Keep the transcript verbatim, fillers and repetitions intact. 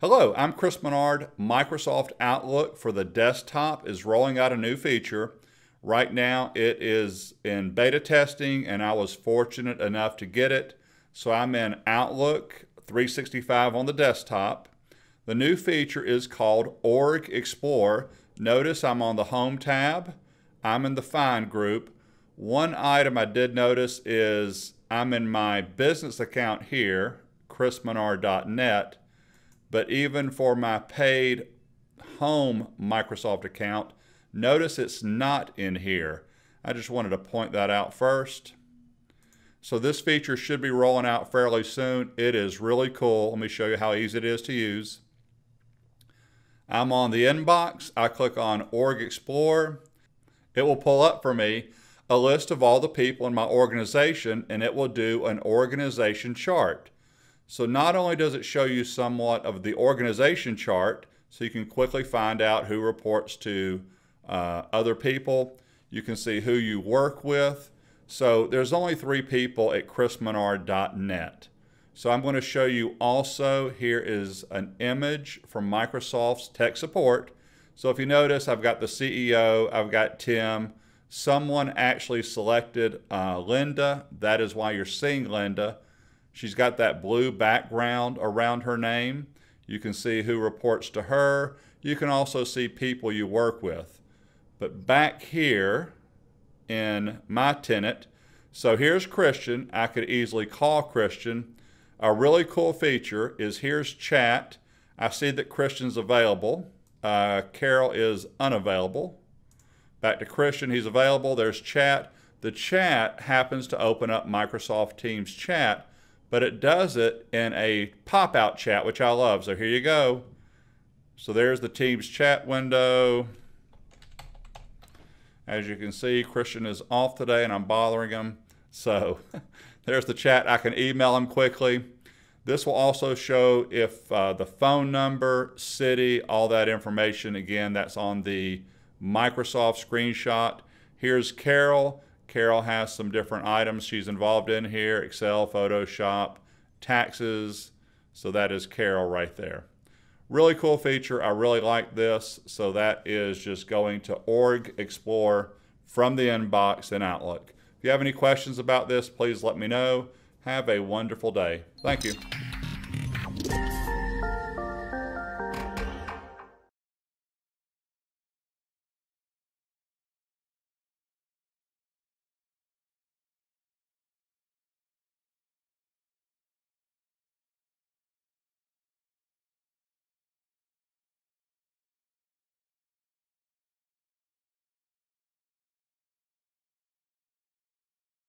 Hello, I'm Chris Menard. Microsoft Outlook for the desktop is rolling out a new feature. Right now it is in beta testing and I was fortunate enough to get it. So I'm in Outlook three sixty-five on the desktop. The new feature is called Org Explorer. Notice I'm on the Home tab. I'm in the Find group. One item I did notice is I'm in my business account here, chris menard dot net. But even for my paid home Microsoft account, notice it's not in here. I just wanted to point that out first. So this feature should be rolling out fairly soon. It is really cool. Let me show you how easy it is to use. I'm on the inbox. I click on Org Explorer. It will pull up for me a list of all the people in my organization, and it will do an organization chart. So not only does it show you somewhat of the organization chart, so you can quickly find out who reports to uh, other people, you can see who you work with. So there's only three people at chris menard dot net. So I'm going to show you also, here is an image from Microsoft's tech support. So if you notice, I've got the C E O, I've got Tim. Someone actually selected uh, Linda. That is why you're seeing Linda. She's got that blue background around her name. You can see who reports to her. You can also see people you work with. But back here in my tenant, so here's Christian. I could easily call Christian. A really cool feature is here's chat. I see that Christian's available. Uh, Carol is unavailable. Back to Christian, he's available. There's chat. The chat happens to open up Microsoft Teams chat, but it does it in a pop-out chat, which I love. So here you go. So there's the Teams chat window. As you can see, Christian is off today and I'm bothering him. So there's the chat. I can email him quickly. This will also show if uh, the phone number, city, all that information. Again, that's on the Microsoft screenshot. Here's Carol. Carol has some different items she's involved in here, Excel, Photoshop, taxes. So that is Carol right there. Really cool feature. I really like this. So that is just going to Org Explorer from the inbox in Outlook. If you have any questions about this, please let me know. Have a wonderful day. Thank you.